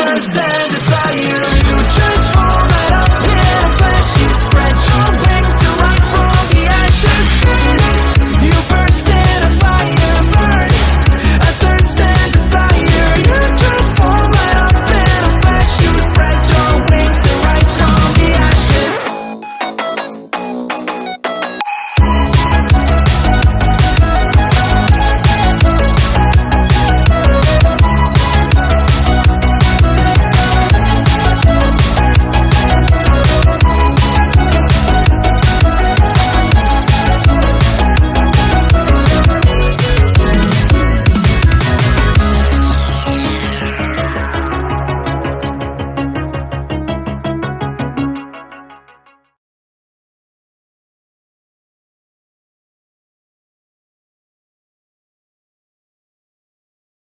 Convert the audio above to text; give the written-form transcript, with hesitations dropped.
Thursday.